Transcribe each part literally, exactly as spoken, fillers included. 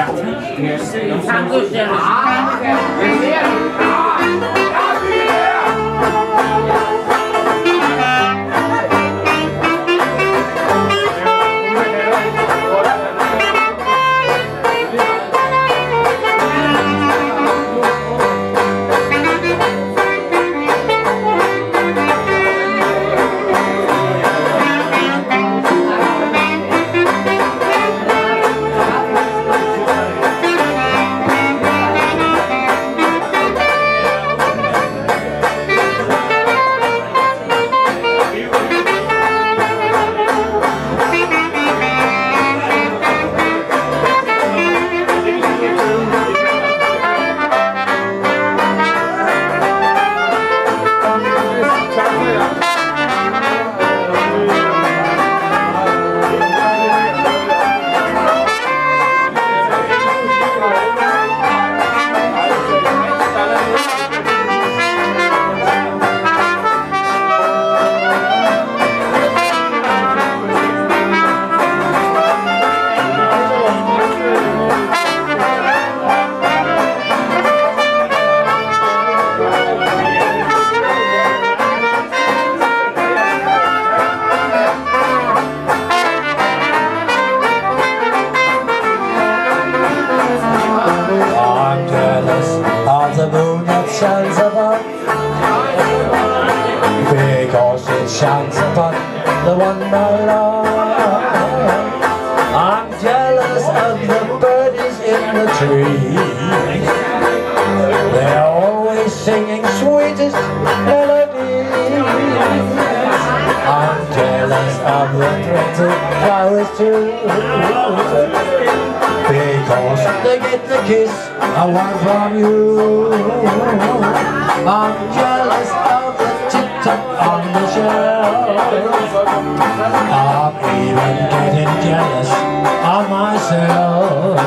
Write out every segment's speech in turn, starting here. Because it shines upon the one I love. I'm jealous of the birdies in the tree. They're always singing sweetest melodies. I'm jealous of the pretty flowers too, because they get the kiss I want from you. I'm jealous of the tip-top on the shelf. I'm even getting jealous of myself.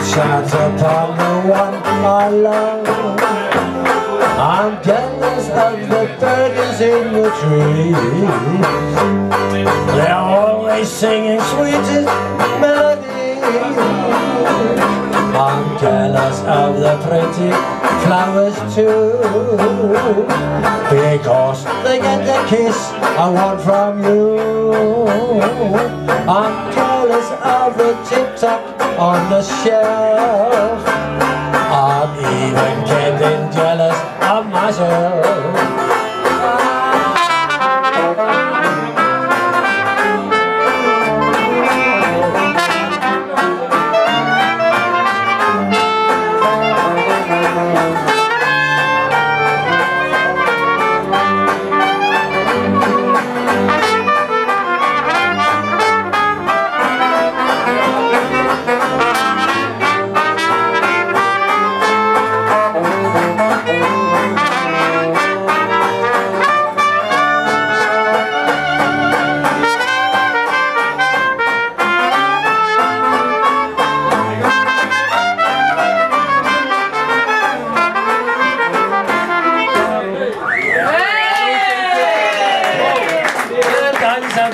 Shines upon the one I love. I'm jealous of the birdies in the trees. They're always singing sweetest melodies. I'm jealous of the pretty flowers too, because they get the kiss I want from you. I'm jealous of the tip-top on the shelf. I'm even getting jealous of myself.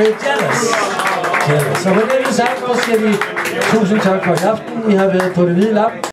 Jealous. Jealous. Så med det vi sagt, så skal vi tusind tak for i aften. I har været på det hvide lap.